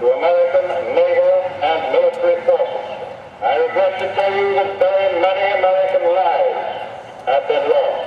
to American naval and military forces. I regret to tell you that very many American lives have been lost.